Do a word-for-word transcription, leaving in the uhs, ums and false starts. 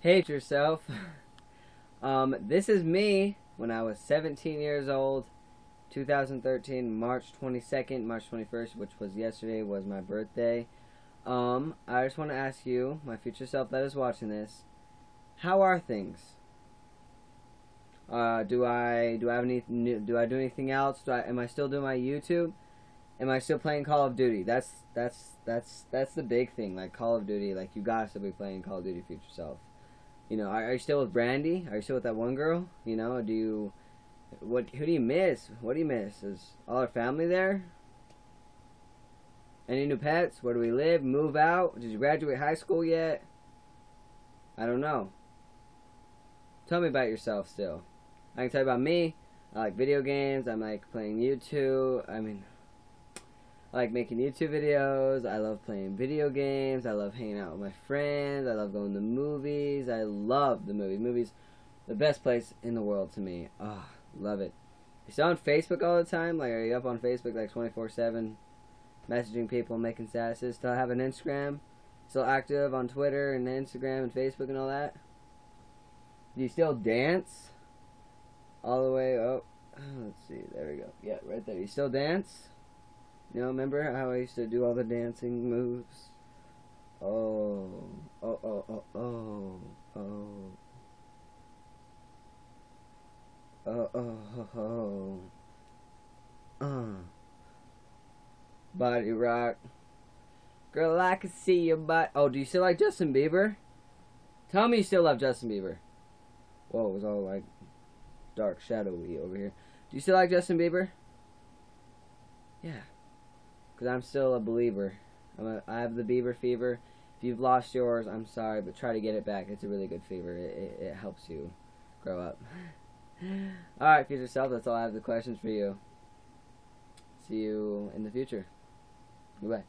hate yourself. Um, this is me when I was seventeen years old, two thousand thirteen, March twenty-second, March twenty-first, which was yesterday, was my birthday. Um, I just want to ask you, my future self that is watching this, how are things? Uh, do I do I have any do I do anything else? Do I, am I still doing my YouTube? Am I still playing Call of Duty? That's that's that's that's the big thing. Like Call of Duty, like you gotta still be playing Call of Duty, future self. You know, are, are you still with Brandy? Are you still with that one girl? You know, do you what? Who do you miss? What do you miss? Is all her family there? Any new pets? Where do we live? Move out? Did you graduate high school yet? I don't know. Tell me about yourself still. I can tell you about me. I like video games. I'm like playing YouTube. I mean, I like making YouTube videos. I love playing video games. I love hanging out with my friends. I love going to movies. I love the movies. Movies, the best place in the world to me. Oh, love it. You're still on Facebook all the time? Like, are you up on Facebook like twenty-four seven? Messaging people, making statuses? Still have an Instagram? Still active on Twitter and Instagram and Facebook and all that? Do you still dance? All the way up. Oh, let's see. There we go. Yeah, right there. You still dance? You know, remember how I used to do all the dancing moves? Oh, oh, oh, oh, oh, oh, oh, oh, oh, oh, uh. Body rock, girl, I can see your butt. Oh, do you still like Justin Bieber? Tell me you still love Justin Bieber. Whoa, it was all like dark, shadowy over here. Do you still like Justin Bieber? Yeah. Because I'm still a believer. I'm a, I have the Bieber fever. If you've lost yours, I'm sorry, but try to get it back. It's a really good fever. It, it, it helps you grow up. Alright, future self, that's all I have the questions for you. See you in the future. Goodbye.